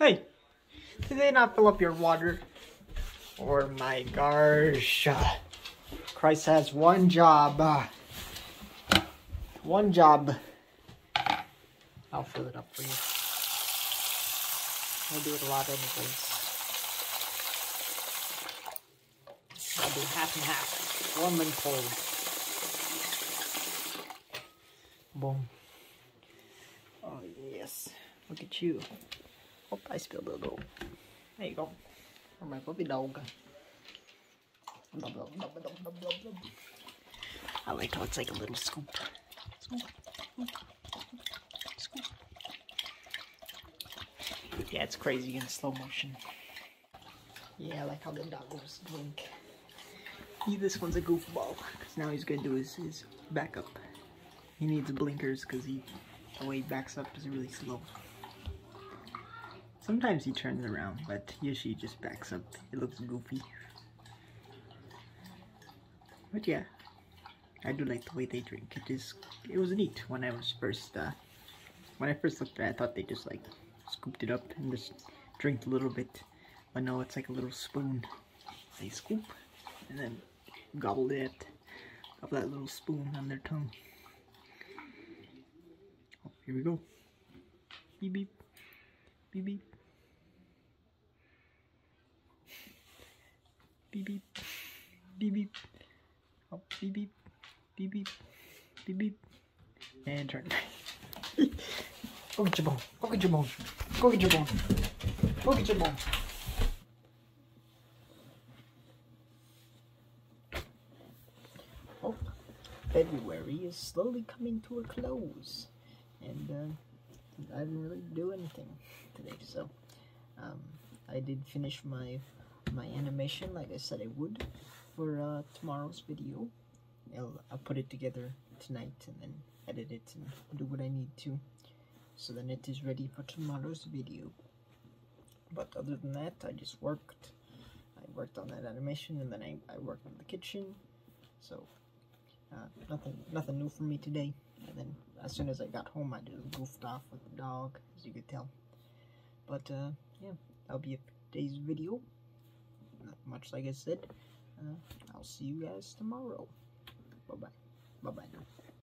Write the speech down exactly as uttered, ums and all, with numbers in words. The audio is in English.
Hey, did they not fill up your water? Or my gosh. Christ has one job. One job. I'll fill it up for you. I'll do it a lot anyways. I'll do half and half. Warm and cold. Boom. Oh yes. Look at you. Oh, I spilled a little. There you go. For my puppy dog. I like how it's like a little scoop. Scoop. Scoop. Yeah, it's crazy in slow motion. Yeah, I like how the doggos blink. Yeah, this one's a goofball. Because now he's going to do his, his back up. He needs blinkers because he, the way he backs up is really slow. Sometimes he turns around, but usually he just backs up. It looks goofy. But yeah, I do like the way they drink. It is, it was neat when I was first, uh, when I first looked at it, I thought they just like scooped it up and just drank a little bit. But no, it's like a little spoon. They scoop and then gobble it, gobble that little spoon on their tongue. Oh, here we go. Beep beep, beep beep. Beep beep, beep beep, oh, beep beep, beep beep, beep beep, and turn. Go get your bone, go get your bone, go get your bone, go get your bone. Oh, February is slowly coming to a close, and uh, I didn't really do anything today, so um, I did finish my my animation like I said I would for uh, tomorrow's video. I'll, I'll put it together tonight and then edit it and do what I need to, so then it is ready for tomorrow's video. But other than that, I just worked. I worked on that animation and then I, I worked in the kitchen, so uh, nothing nothing new for me today. And then as soon as I got home I just goofed off with the dog, as you could tell. But uh, yeah, that'll be today's video. Much like I said, uh, I'll see you guys tomorrow. Bye-bye. Bye-bye now.